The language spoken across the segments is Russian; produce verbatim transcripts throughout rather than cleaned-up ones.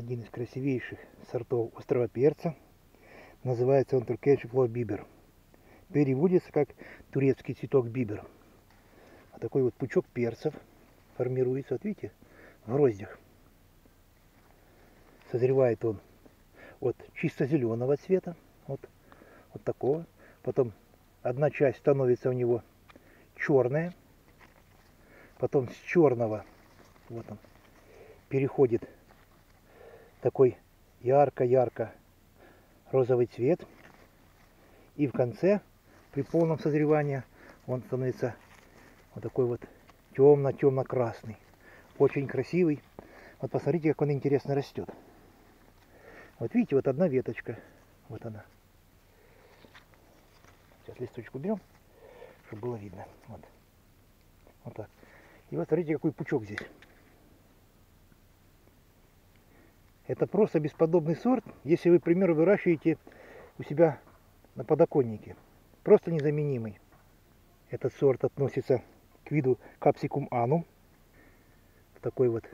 один из красивейших сортов острого перца. Называется он Туркиш Флор бибер. Переводится как турецкий цветок бибер. А такой вот пучок перцев формируется, вот видите, в гроздях. Созревает он от чисто зеленого цвета, вот, вот такого. Потом одна часть становится у него черная. Потом с черного, вот он, переходит такой ярко-ярко розовый цвет. И в конце, при полном созревании, он становится вот такой вот темно-темно-красный. Очень красивый. Вот посмотрите, как он интересно растет. Вот видите, вот одна веточка. Вот она. Сейчас листочку берем, чтобы было видно. Вот, вот так. И вот смотрите, какой пучок здесь. Это просто бесподобный сорт, если вы, к примеру, выращиваете у себя на подоконнике. Просто незаменимый. Этот сорт относится к виду капсикум ануум. В такой вот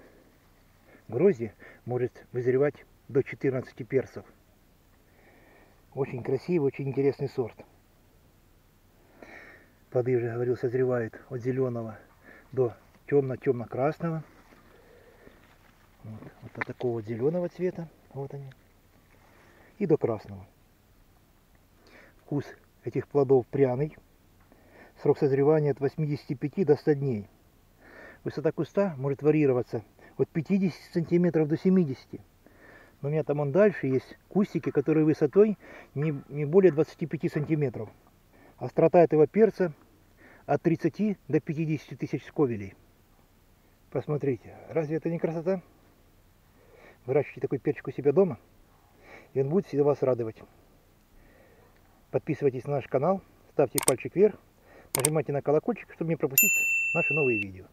грозди может вызревать до четырнадцати перцев. Очень красивый, очень интересный сорт. Плоды, уже говорил, созревают от зеленого до темно-темно-красного. Вот, вот от такого вот зеленого цвета, вот они, и до красного. Вкус этих плодов пряный. Срок созревания от восьмидесяти пяти до ста дней. Высота куста может варьироваться от пятидесяти сантиметров до семидесяти. Но у меня там он дальше есть кустики, которые высотой не, не более двадцати пяти сантиметров. Острота этого перца от тридцати до пятидесяти тысяч сковелей. Посмотрите, разве это не красота? Выращивайте такой перчик у себя дома, и он будет всегда вас радовать. Подписывайтесь на наш канал, ставьте пальчик вверх, нажимайте на колокольчик, чтобы не пропустить наши новые видео.